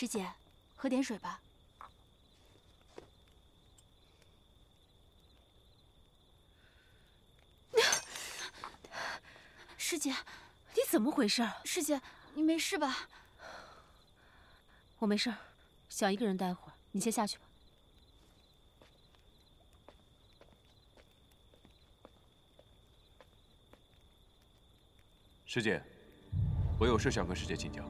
师姐，喝点水吧。师姐，你怎么回事？师姐，你没事吧？我没事，想一个人待会儿，你先下去吧。 师姐，我有事想跟师姐请教。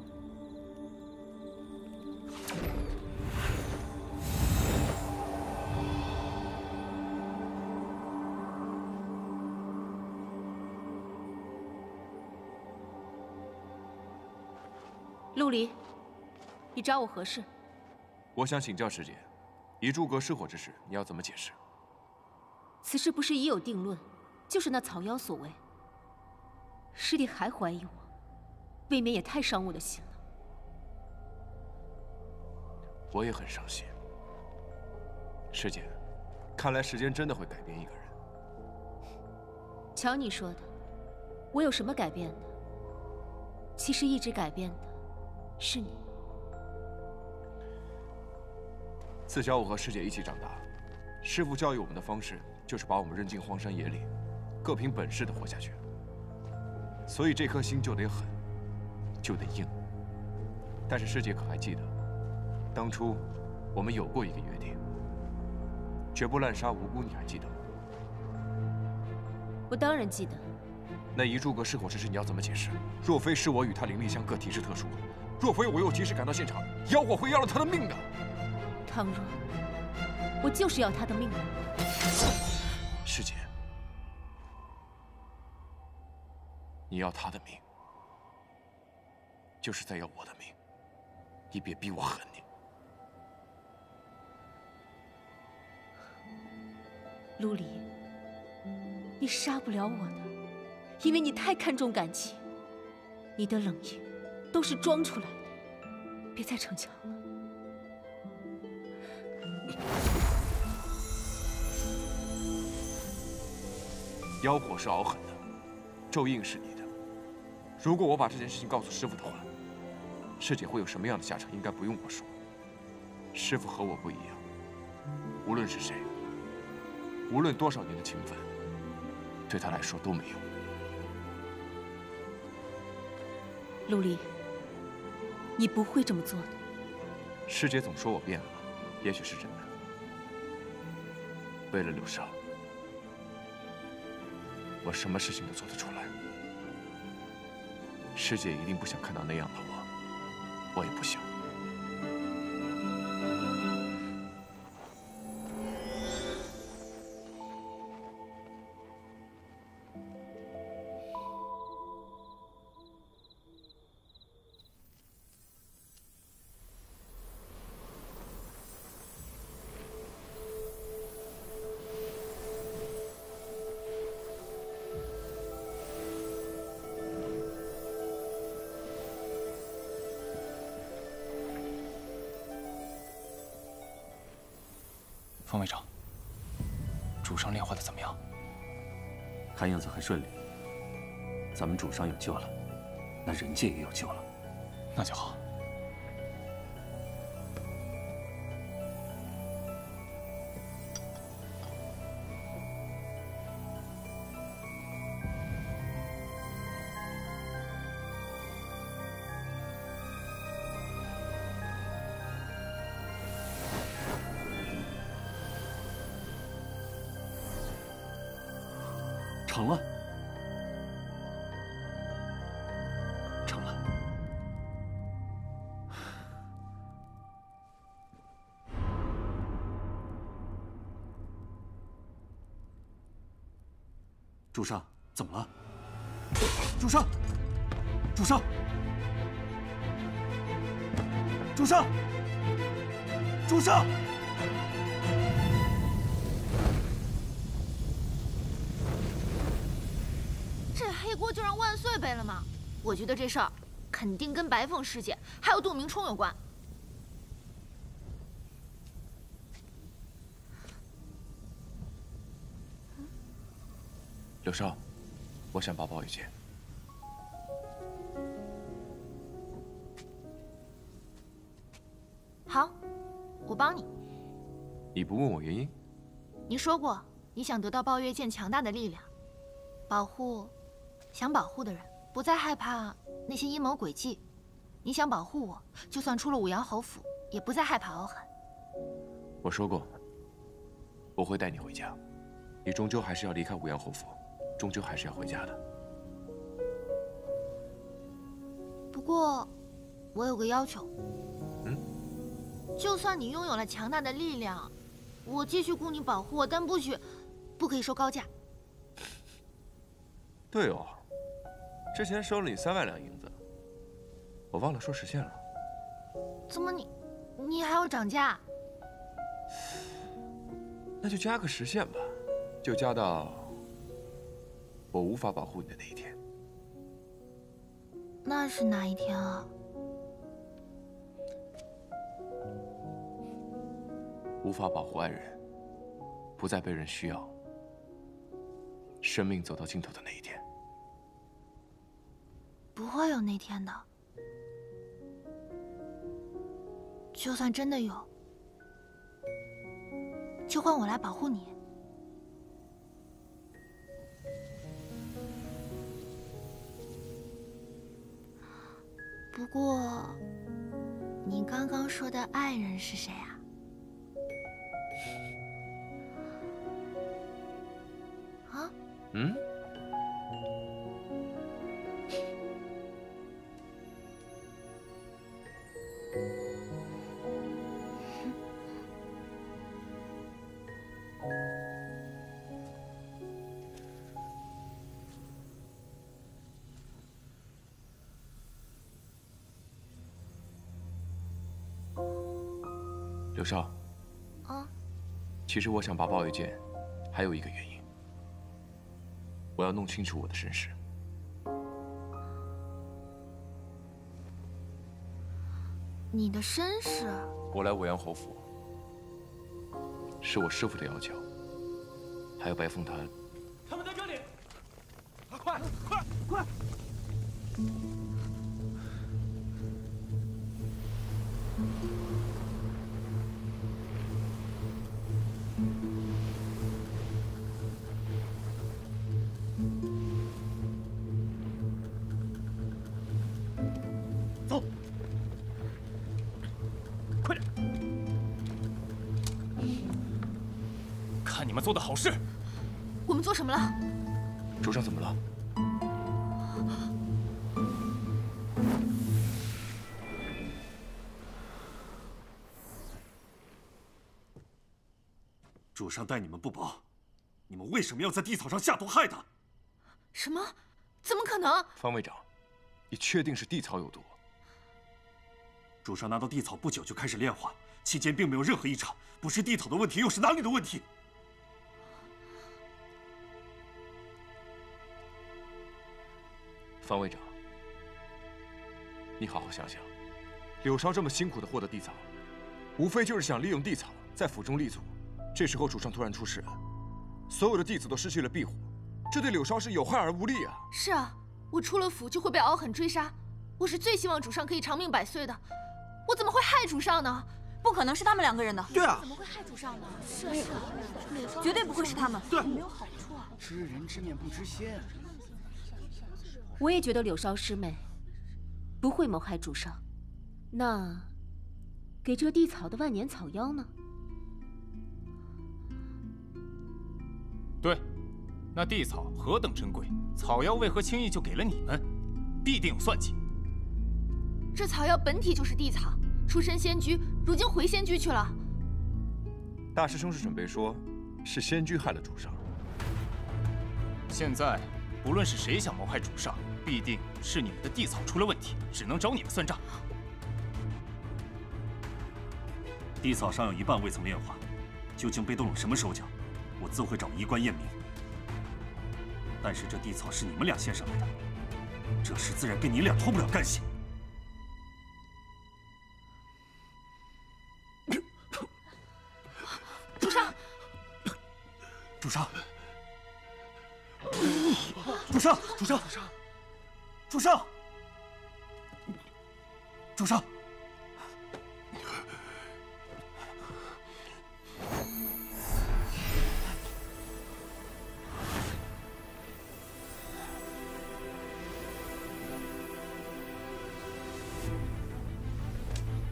陆离，你找我何事？我想请教师姐，遗珠阁失火之事，你要怎么解释？此事不是已有定论，就是那草妖所为。 师弟还怀疑我，未免也太伤我的心了。我也很伤心。师姐，看来时间真的会改变一个人。瞧你说的，我有什么改变的？其实一直改变的是你。自小我和师姐一起长大，师父教育我们的方式就是把我们扔进荒山野岭，各凭本事的活下去。 所以这颗心就得狠，就得硬。但是师姐可还记得，当初我们有过一个约定，绝不滥杀无辜，你还记得吗？我当然记得。那遗珠阁失火之事你要怎么解释？若非是我与他灵力相克，体质特殊，若非我又及时赶到现场，妖火会要了他的命的。倘若我就是要他的命的，师姐。 你要他的命，就是在要我的命。你别逼我恨你，陆离，你杀不了我的，因为你太看重感情，你的冷硬都是装出来的，别再逞强了。 妖火是熬狠的。 咒印是你的，如果我把这件事情告诉师父的话，师姐会有什么样的下场，应该不用我说。师父和我不一样，无论是谁，无论多少年的情分，对他来说都没用。陆离，你不会这么做的。师姐总说我变了，也许是真的。为了柳梢。 我什么事情都做得出来，师姐一定不想看到那样的我，我也不想。方会长，主商炼化的怎么样？看样子很顺利，咱们主商有救了，那人界也有救了，那就好。成了，成了！主上，怎么了？主上，主上，主上，主上！ 就让万岁背了吗？我觉得这事儿肯定跟白凤师姐还有杜明冲有关。柳梢，我想报报一件。我帮你。你不问我原因？你说过你想得到抱月剑强大的力量，保护想保护的人，不再害怕那些阴谋诡计。你想保护我，就算出了五阳侯府，也不再害怕敖寒。我说过，我会带你回家。你终究还是要离开五阳侯府，终究还是要回家的。不过，我有个要求。 就算你拥有了强大的力量，我继续雇你保护我，但不可以收高价。对哦，之前收了你3万两银子，我忘了说时限了。怎么你还要涨价？那就加个时限吧，就加到我无法保护你的那一天。那是哪一天啊？ 无法保护爱人，不再被人需要，生命走到尽头的那一天，不会有那天的。就算真的有，就换我来保护你。不过，你刚刚说的爱人是谁啊？ 嗯，刘少。啊。其实我想拔抱月剑，还有一个原因。 我要弄清楚我的身世。你的身世？我来五阳侯府，是我师父的要求，还有白凤潭。他们在这里！快！做的好事，我们做什么了？主上怎么了？主上待你们不薄，你们为什么要在地草上下毒害他？什么？怎么可能？方卫长，你确定是地草有毒？主上拿到地草不久就开始炼化，期间并没有任何异常，不是地草的问题，又是哪里的问题？ 方卫长，你好好想想，柳梢这么辛苦的获得地草，无非就是想利用地草在府中立足。这时候主上突然出事，所有的弟子都失去了庇护，这对柳梢是有害而无利啊！是啊，我出了府就会被敖狠追杀，我是最希望主上可以长命百岁的，我怎么会害主上呢？不可能是他们两个人的，对啊，怎么会害主上呢？是啊，绝对不会是他们，对，没有好处啊！知人知面不知心。 我也觉得柳梢师妹不会谋害主上，那给这地草的万年草妖呢？对，那地草何等珍贵，草妖为何轻易就给了你们？必定有算计。这草妖本体就是地草，出身仙居，如今回仙居去了。大师兄是准备说，是仙居害了主上。现在。 无论是谁想谋害主上，必定是你们的地草出了问题，只能找你们算账。地草尚有一半未曾炼化，究竟被斗冷什么手脚，我自会找医官验明。但是这地草是你们俩献上来的，这事自然跟你俩脱不了干系。主上，主上。 主上！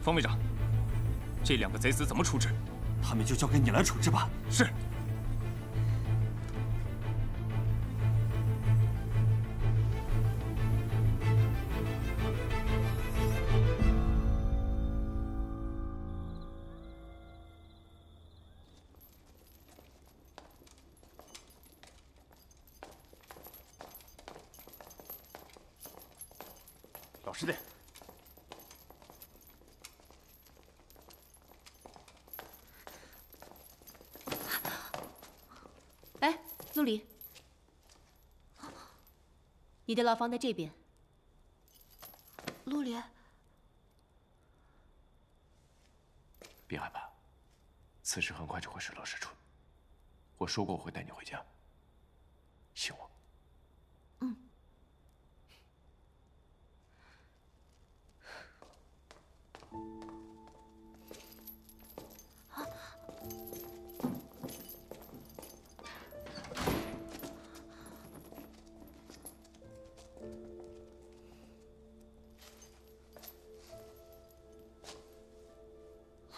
方队长，这两个贼子怎么处置？他们就交给你来处置吧。是。 师弟，哎，陆离，你的牢房在这边。陆离，别害怕，此事很快就会水落石出。我说过我会带你回家，信我。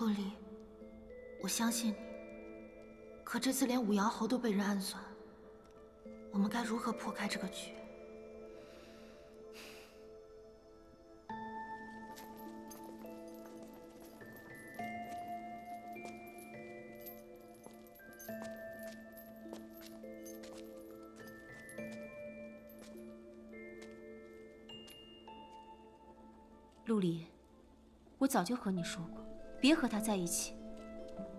陆离，我相信你。可这次连五阳侯都被人暗算，我们该如何破开这个局？陆离，我早就和你说过。 别和他在一起，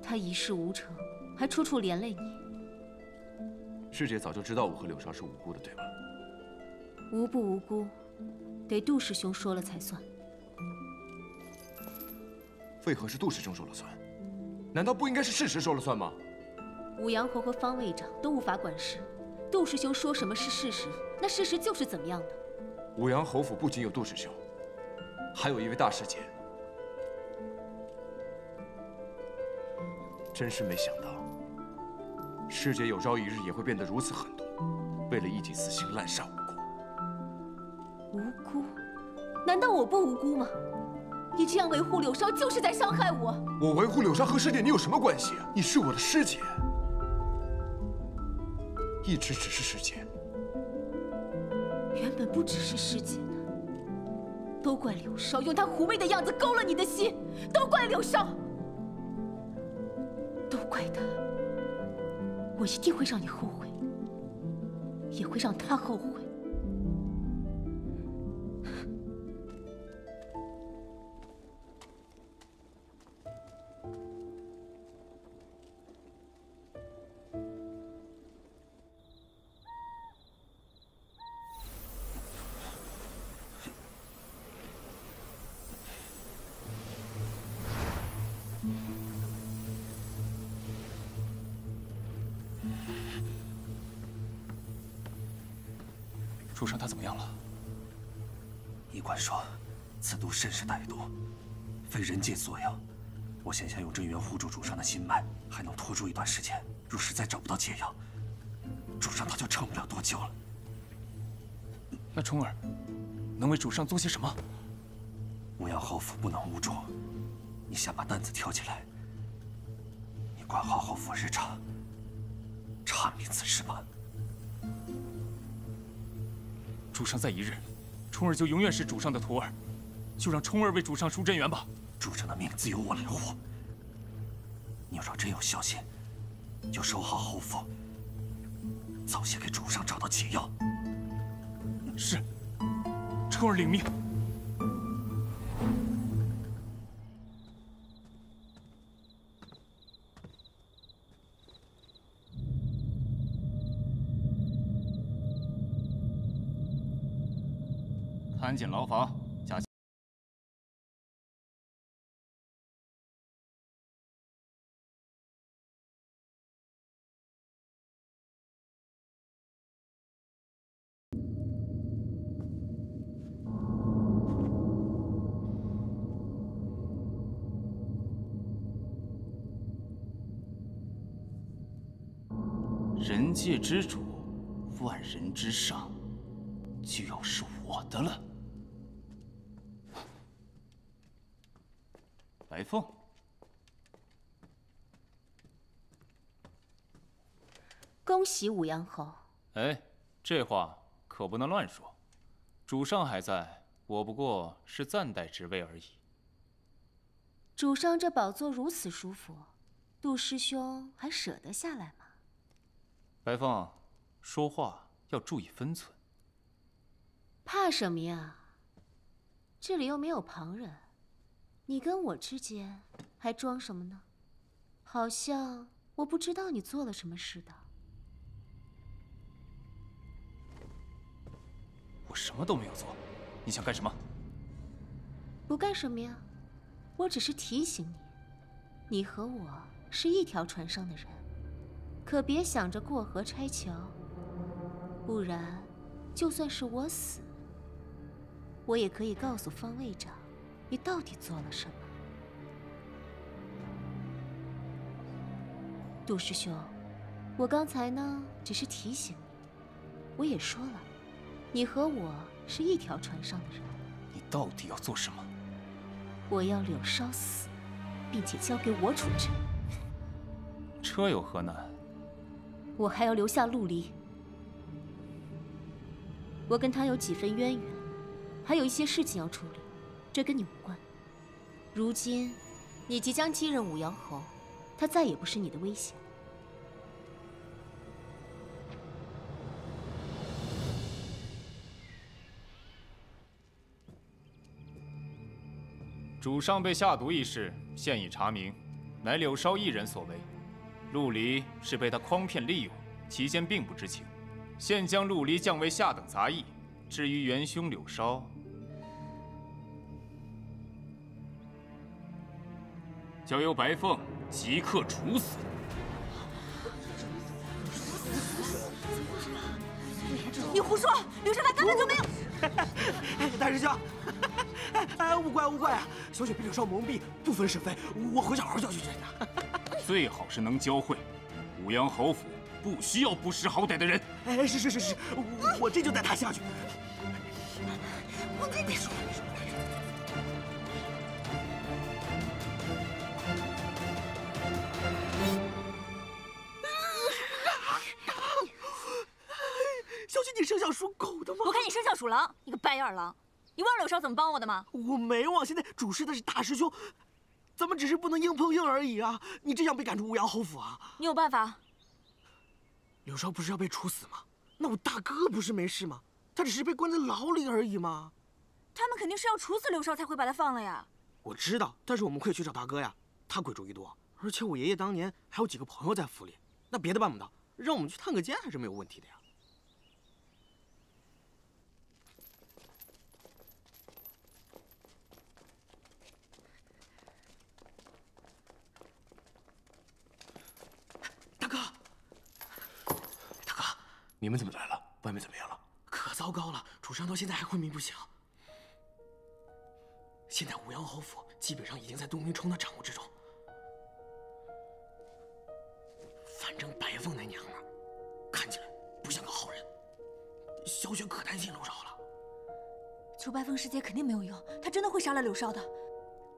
他一事无成，还处处连累你。师姐早就知道我和柳梢是无辜的，对吧？无不无辜，得杜师兄说了才算。为何是杜师兄说了算？难道不应该是事实说了算吗？五阳侯和方卫长都无法管事，杜师兄说什么是事实，那事实就是怎么样的。五阳侯府不仅有杜师兄，还有一位大师姐。 真是没想到，师姐有朝一日也会变得如此狠毒，为了一己私心滥杀无辜。无辜？难道我不无辜吗？你这样维护柳梢，就是在伤害我。我维护柳梢和师姐，你有什么关系啊？你是我的师姐，一直只是师姐。原本不只是师姐的，都怪柳梢用她狐媚的样子勾了你的心，都怪柳梢。 怪他，我一定会让你后悔，也会让他后悔。主上他怎么样了？医官说，此毒甚是歹毒，非人界所有。我现下用真元护住主上的心脉，还能拖住一段时间。若实在找不到解药，主上他就撑不了多久了。那冲儿能为主上做些什么？五阳侯府不能无主，你先把担子挑起来，你管好侯府日常，查明此事吧。 主上再一日，冲儿就永远是主上的徒儿，就让冲儿为主上赎真元吧。主上的命自有我来护。你要若真有消息，就守好侯府，早些给主上找到解药。是，冲儿领命。 安检牢房。 人界之主，万人之上，就要是我的了。裁缝。恭喜武阳侯。哎，这话可不能乱说。主上还在，我不过是暂代职位而已。主上这宝座如此舒服，杜师兄还舍得下来吗？白凤，说话要注意分寸。怕什么呀？ 这里又没有旁人，你跟我之间还装什么呢？好像我不知道你做了什么似的。我什么都没有做，你想干什么？不干什么呀，我只是提醒你，你和我是一条船上的人，可别想着过河拆桥，不然就算是我死。 我也可以告诉方卫长，你到底做了什么。杜师兄，我刚才呢只是提醒你，我也说了，你和我是一条船上的人。你到底要做什么？我要柳梢死，并且交给我处置。这有何难？我还要留下陆离，我跟他有几分渊源。 还有一些事情要处理，这跟你无关。如今，你即将继任武阳侯，他再也不是你的威胁。主上被下毒一事，现已查明，乃柳梢一人所为。陆离是被他诓骗利用，其间并不知情。现将陆离降为下等杂役。 至于元凶柳梢，交由白凤即刻处死。你胡说！柳梢他根本就没有。大师兄，勿怪勿怪啊！小雪被柳梢蒙蔽，不分是非，我回去好好教训教训他。最好是能教会武阳侯府。 不需要不识好歹的人。哎，是是是是，我这就带他下去。我跟你说，小雪，你生肖属狗的吗？我看你生肖属狼，你个白眼狼！你忘了柳梢怎么帮我的吗？我没忘，现在主事的是大师兄，咱们只是不能硬碰硬而已啊！你这样被赶出乌阳侯府啊？你有办法？ 柳梢不是要被处死吗？那我大哥不是没事吗？他只是被关在牢里而已嘛。他们肯定是要处死柳梢才会把他放了呀。我知道，但是我们可以去找大哥呀，他鬼主意多，而且我爷爷当年还有几个朋友在府里，那别的办不到，让我们去探个监还是没有问题的呀。大哥。 你们怎么来了？外面怎么样了？可糟糕了，主上到现在还昏迷不醒。现在武阳侯府基本上已经在杜明冲的掌握之中。反正白凤那娘们儿，看起来不像个好人。小雪可担心柳梢了。求白凤师姐肯定没有用，她真的会杀了柳梢的。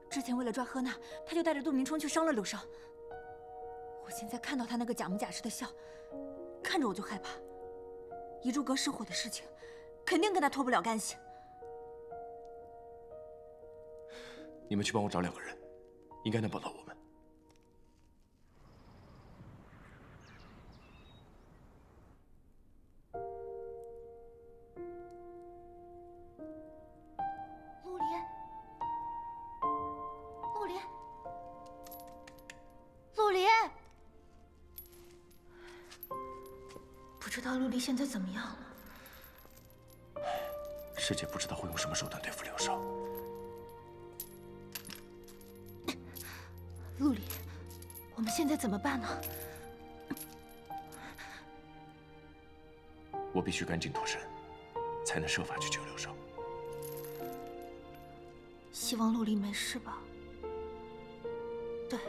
之前为了抓喝娜，她就带着杜明冲去伤了柳梢。我现在看到她那个假模假式的笑，看着我就害怕。 遗珠阁失火的事情，肯定跟他脱不了干系。你们去帮我找两个人，应该能帮到我们。陆离，陆离，陆离。 不知道陆离现在怎么样了？师姐不知道会用什么手段对付柳梢。陆离，我们现在怎么办呢？我必须赶紧脱身，才能设法去救柳梢。希望陆离没事吧？对，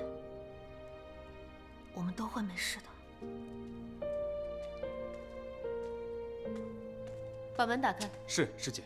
我们都会没事的。 把门打开。是，师姐。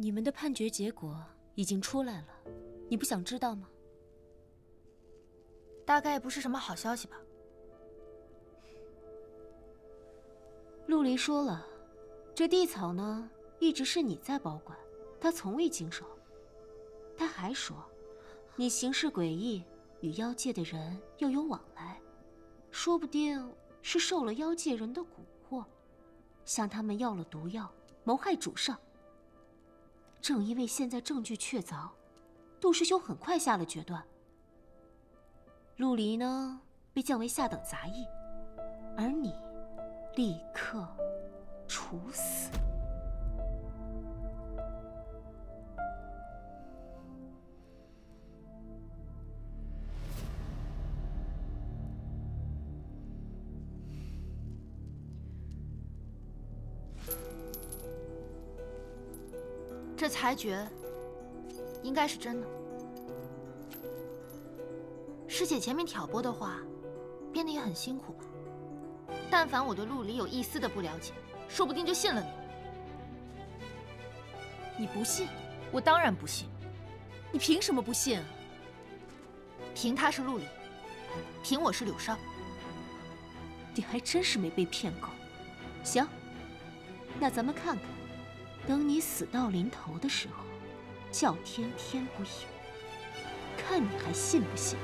你们的判决结果已经出来了，你不想知道吗？大概不是什么好消息吧。陆离说了，这地草呢，一直是你在保管，他从未经手。他还说，你行事诡异，与妖界的人又有往来，说不定是受了妖界人的蛊惑，向他们要了毒药，谋害主上。 正因为现在证据确凿，杜师兄很快下了决断。陆离呢，被降为下等杂役，而你立刻处死。这裁决应该是真的。师姐前面挑拨的话，编得也很辛苦吧？但凡我对陆离有一丝的不了解，说不定就信了你。你不信？我当然不信。你凭什么不信啊？凭他是陆离，凭我是柳梢。你还真是没被骗够。行，那咱们看看。 等你死到临头的时候，叫天天不应，看你还信不信？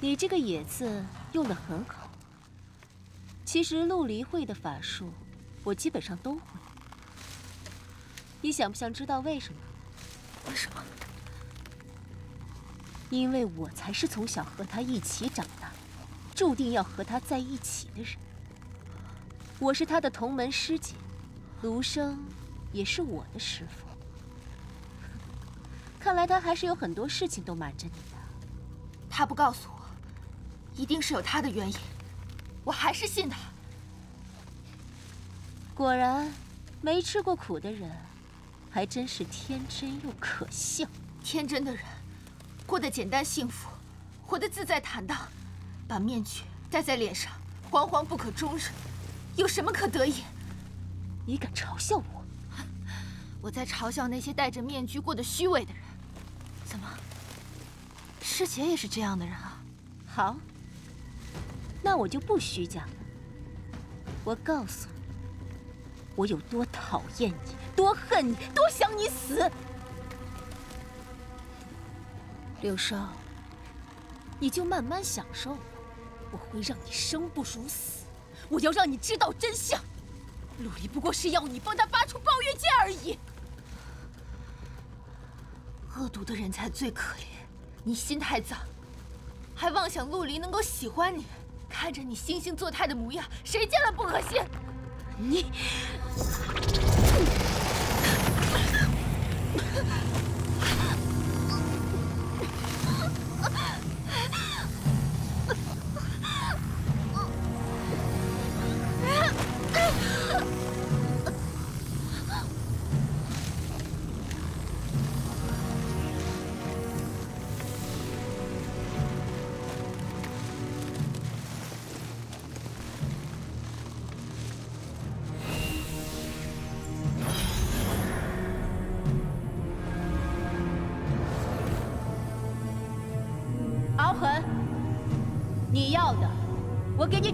你这个“野”字用得很好。其实陆离会的法术，我基本上都会。你想不想知道为什么？为什么？因为我才是从小和他一起长大，注定要和他在一起的人。我是他的同门师姐，卢生也是我的师父。看来他还是有很多事情都瞒着你的。他不告诉我。 一定是有他的原因，我还是信他。果然，没吃过苦的人，还真是天真又可笑。天真的人，过得简单幸福，活得自在坦荡，把面具戴在脸上，惶惶不可终日，有什么可得意？你敢嘲笑我？我在嘲笑那些戴着面具过得虚伪的人。怎么，师姐也是这样的人啊？好。 那我就不虚假了。我告诉你，我有多讨厌你，多恨你，多想你死。柳梢，你就慢慢享受吧，我会让你生不如死。我要让你知道真相。陆离不过是要你帮他拔出抱月剑而已。恶毒的人才最可怜，你心太脏，还妄想陆离能够喜欢你。 看着你惺惺作态的模样，谁见了不恶心？你，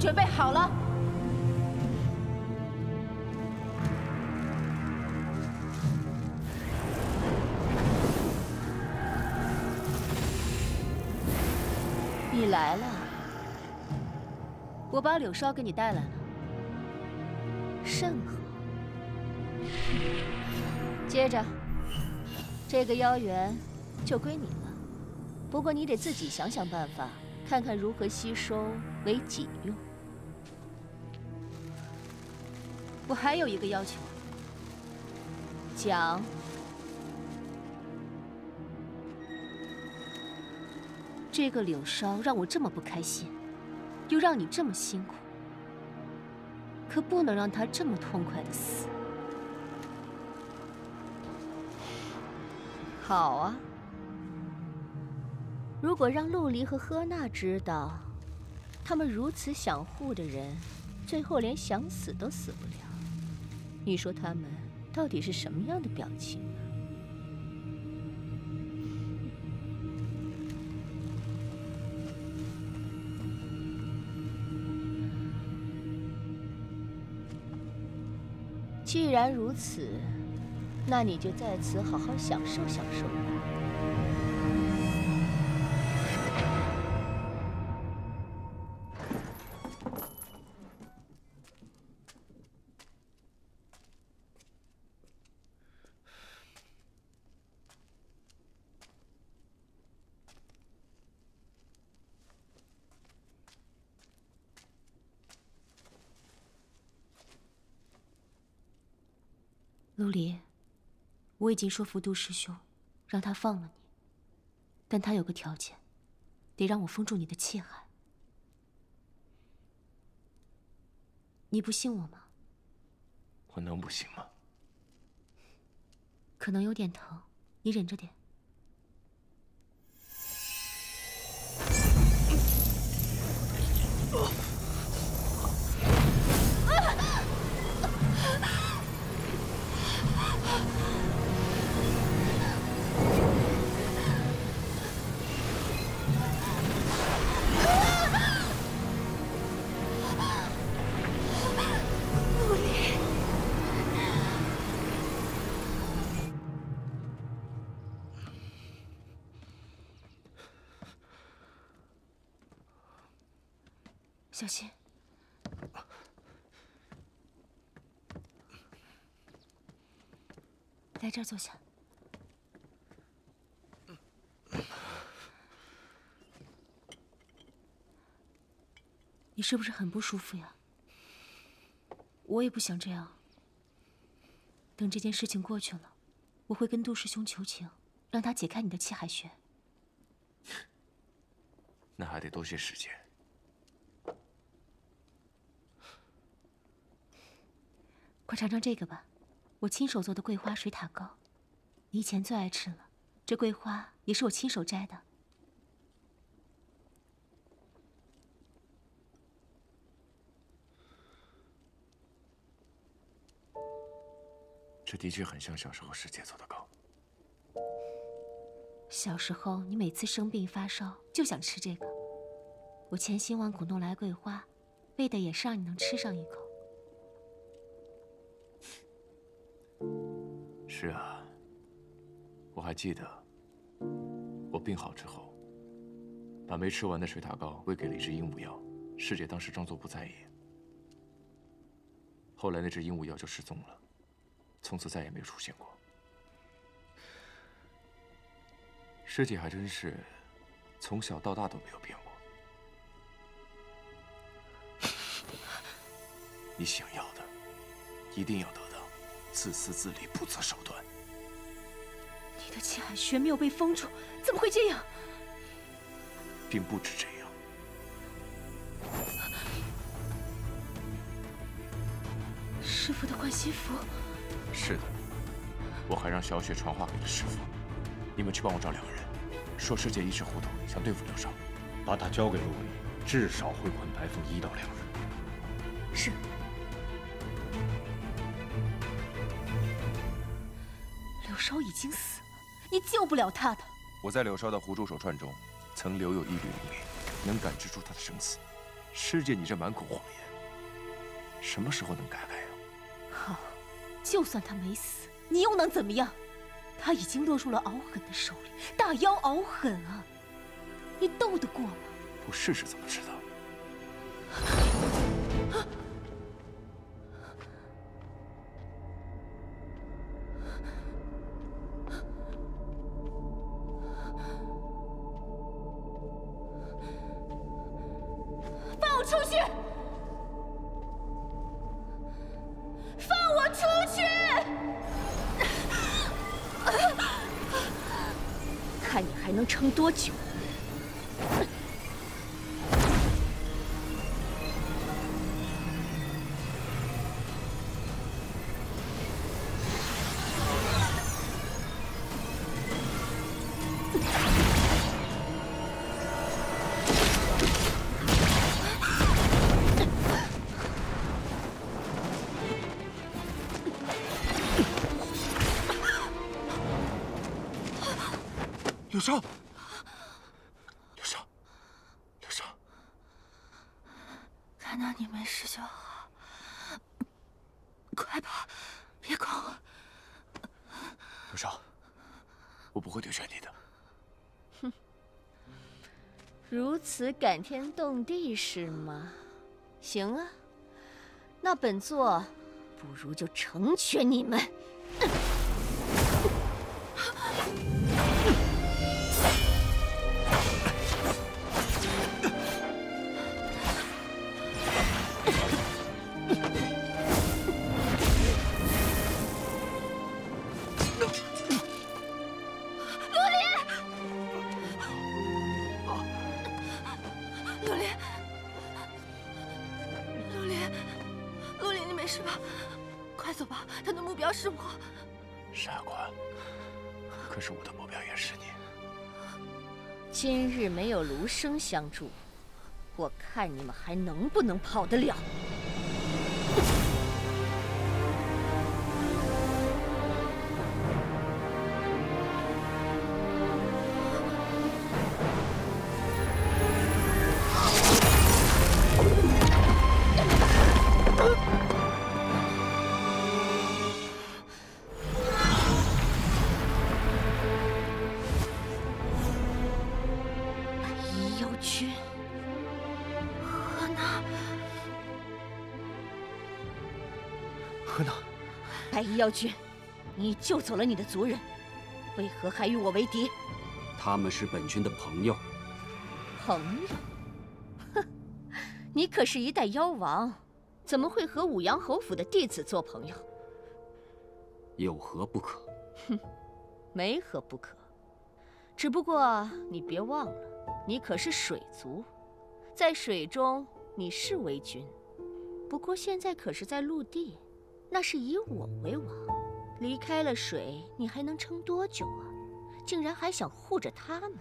准备好了。 你来了，我把柳梢给你带来了，甚好。接着，这个妖园就归你了，不过你得自己想想办法，看看如何吸收为己用。我还有一个要求，讲。 这个柳梢让我这么不开心，又让你这么辛苦，可不能让他这么痛快的死。好啊，如果让陆离和呵娜知道，他们如此想护的人，最后连想死都死不了，你说他们到底是什么样的表情呢？ 既然如此，那你就在此好好享受享受吧。陆离，我已经说服杜师兄，让他放了你，但他有个条件，得让我封住你的气海。你不信我吗？我能不信吗？可能有点疼，你忍着点。 小心！来这儿坐下。你是不是很不舒服呀？我也不想这样。等这件事情过去了，我会跟杜师兄求情，让他解开你的气海穴。那还得多些时间。 快尝尝这个吧，我亲手做的桂花水塔糕，你以前最爱吃了。这桂花也是我亲手摘的。这的确很像小时候师姐做的糕。小时候你每次生病发烧就想吃这个，我千辛万苦弄来桂花，为的也是让你能吃上一口。 是啊，我还记得，我病好之后，把没吃完的水塔糕喂给了一只鹦鹉药，师姐当时装作不在意。后来那只鹦鹉药就失踪了，从此再也没有出现过。师姐还真是从小到大都没有变过。你想要的，一定要得到。 自私自利，不择手段。你的气海穴没有被封住，怎么会这样？并不止这样。师傅的换心符。是的，我还让小雪传话给了师傅。你们去帮我找两个人，说师姐一时糊涂，想对付柳梢，把她交给陆离，至少会捆白凤1到2日。是。 柳梢已经死了，你救不了他的。我在柳梢的狐诛手串中，曾留有一缕灵力，能感知出他的生死。师姐，你这满口谎言，什么时候能改改啊？好，就算他没死，你又能怎么样？他已经落入了敖狠的手里，大妖敖狠啊！你斗得过吗？不试试怎么知道？啊 出去！看你还能撑多久！柳梢，柳梢，柳梢，看到你没事就好。快吧，别管我。柳梢，我不会丢下你的。哼，如此感天动地是吗？行啊，那本座不如就成全你们。 今日没有卢生相助，我看你们还能不能跑得了？ 妖君，你救走了你的族人，为何还与我为敌？他们是本君的朋友。朋友？哼，你可是一代妖王，怎么会和武阳侯府的弟子做朋友？有何不可？哼，没何不可。只不过你别忘了，你可是水族，在水中你是为君，不过现在可是在陆地。 那是以我为王，离开了水，你还能撑多久啊？竟然还想护着他们，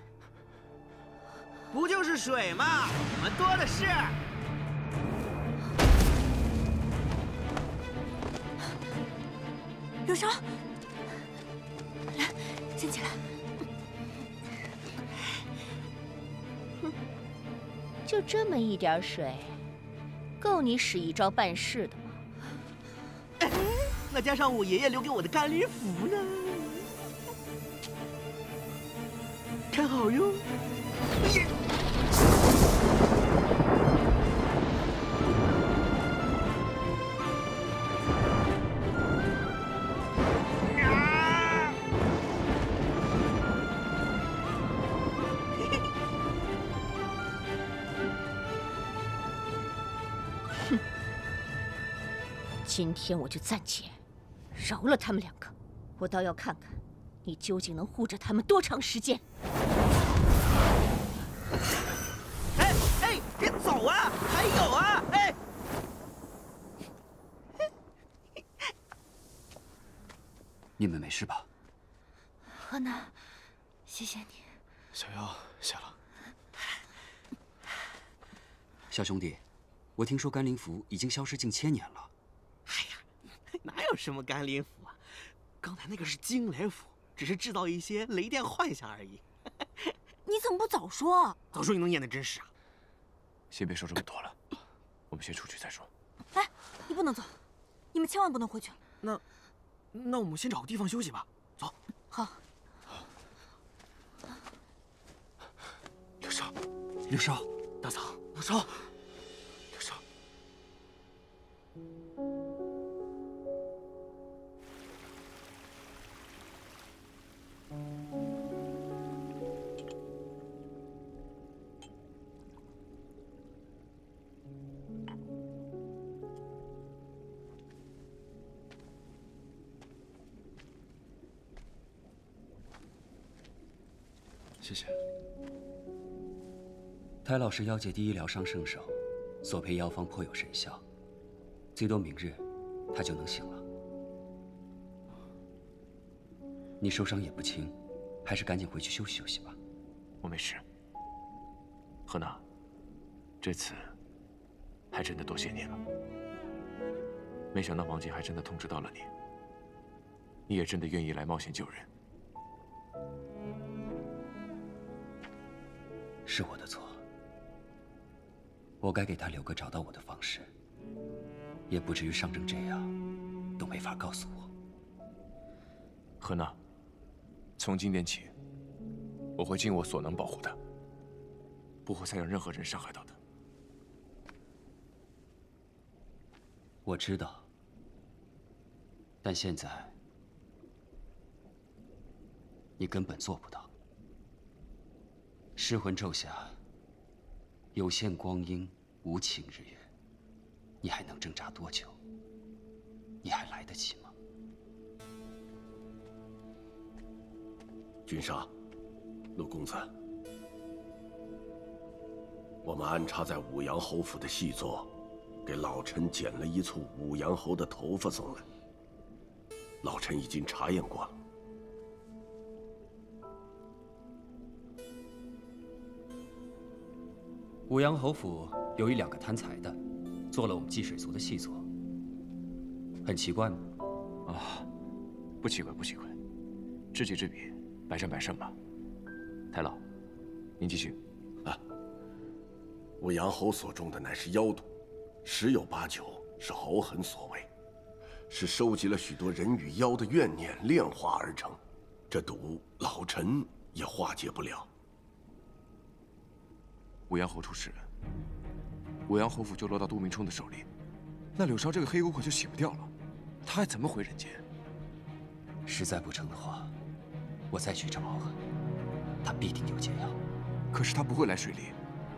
不就是水吗？我们多的是。柳梢，来，进起来。哼，就这么一点水，够你使一招半式的吗？ 那加上我爷爷留给我的甘驴符呢，看好哟！哼，今天我就暂且。 饶了他们两个，我倒要看看你究竟能护着他们多长时间。哎哎，别走啊！还有啊！哎，你们没事吧？河南，谢谢你。小妖，谢了。小兄弟，我听说甘灵符已经消失近千年了。 哪有什么甘灵符啊？刚才那个是惊雷符，只是制造一些雷电幻象而已。你怎么不早说啊？早说你能演得真实啊！先别说这么多了，我们先出去再说。哎，你不能走，你们千万不能回去。那我们先找个地方休息吧。走。好。柳梢，柳梢，大嫂，柳梢。谢谢。thái 老师药界第一疗伤圣手，所配药方颇有神效，最多明日他就能醒了。你受伤也不轻，还是赶紧回去休息休息吧。我没事。何娜，这次还真的多谢你了。没想到王姐还真的通知到了你，你也真的愿意来冒险救人。 是我的错，我该给他留个找到我的方式，也不至于伤成这样，都没法告诉我。何娜，从今天起，我会尽我所能保护他，不会再让任何人伤害到他。我知道，但现在你根本做不到。 噬魂咒下有限光阴，无情日月，你还能挣扎多久？你还来得及吗？君上，陆公子，我们安插在武阳侯府的细作，给老臣剪了一簇武阳侯的头发送来。老臣已经查验过了。 武阳侯府有一两个贪财的，做了我们济水族的细作，很奇怪吗？啊，不奇怪，不奇怪，知己知彼，百战百胜吧。太老，您继续。啊，武阳侯所中的乃是妖毒，十有八九是侯痕所为，是收集了许多人与妖的怨念炼化而成。这毒老臣也化解不了。 武阳侯出事，武阳侯府就落到杜明冲的手里，那柳梢这个黑狗可就洗不掉了，他还怎么回人间？实在不成的话，我再去找敖痕，他必定有解药。可是他不会来水里，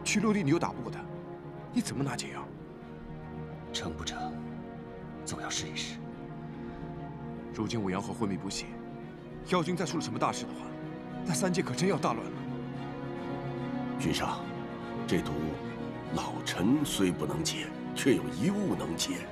去陆地你又打不过他，你怎么拿解药？成不成，总要试一试。如今武阳侯昏迷不醒，妖君再出了什么大事的话，那三界可真要大乱了。君上。 这毒，老臣虽不能解，却有一物能解。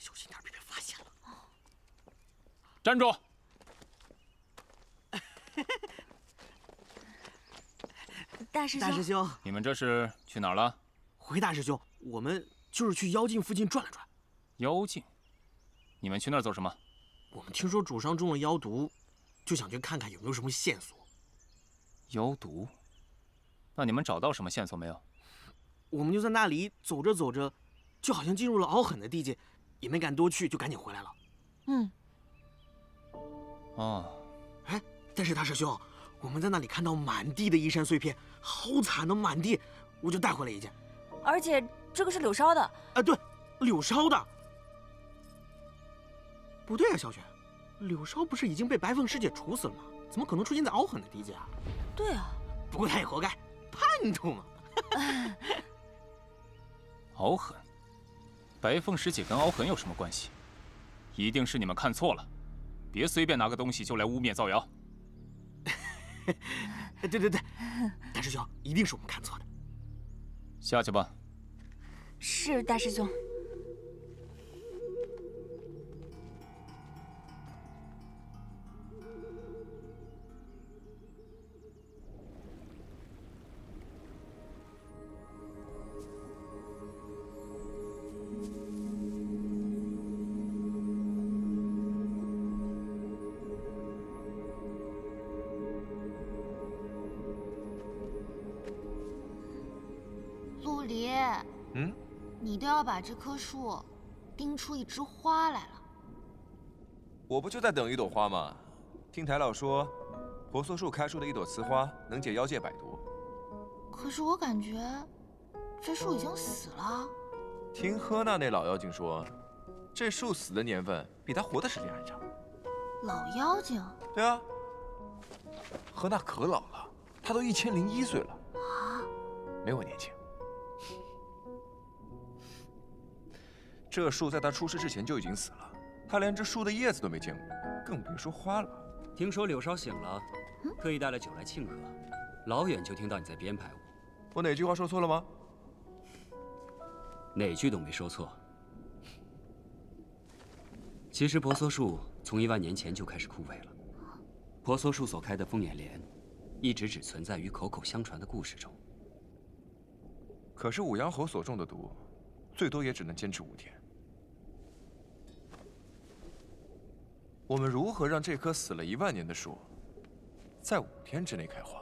小心点，别被发现了！站住！大师兄，大师兄，你们这是去哪儿了？回大师兄，我们就是去妖境附近转了转。妖境？你们去那儿做什么？我们听说主商中了妖毒，就想去看看有没有什么线索。妖毒？那你们找到什么线索没有？我们就在那里走着走着，就好像进入了敖狠的地界。 也没敢多去，就赶紧回来了。嗯。哦。哎，但是大师兄，我们在那里看到满地的衣衫碎片，好惨啊，满地！我就带回了一件。而且这个是柳梢的。哎，对，柳梢的。不对啊，小雪，柳梢不是已经被白凤师姐处死了吗？怎么可能出现在敖狠的地界啊？对啊。不过他也活该，叛徒嘛。敖狠。 白凤师姐跟敖痕有什么关系？一定是你们看错了，别随便拿个东西就来污蔑造谣。对对对，大师兄，一定是我们看错的。下去吧。是大师兄。要把这棵树钉出一枝花来了。我不就在等一朵花吗？听台老说，婆娑树开出的一朵雌花能解妖界百毒。可是我感觉这树已经死了。听喝那那老妖精说，这树死的年份比他活的时间还长。老妖精？对啊，喝那可老了，他都1001岁了，啊，没我年轻。这树在他出世之前就已经死了，他连这树的叶子都没见过，更别说花了。听说柳梢醒了，特意带了酒来庆贺，老远就听到你在编排我。 我哪句话说错了吗？哪句都没说错。其实婆娑树从1万年前就开始枯萎了。婆娑树所开的凤眼莲，一直只存在于口口相传的故事中。可是五阳侯所中的毒，最多也只能坚持5天。我们如何让这棵死了1万年的树，在5天之内开花？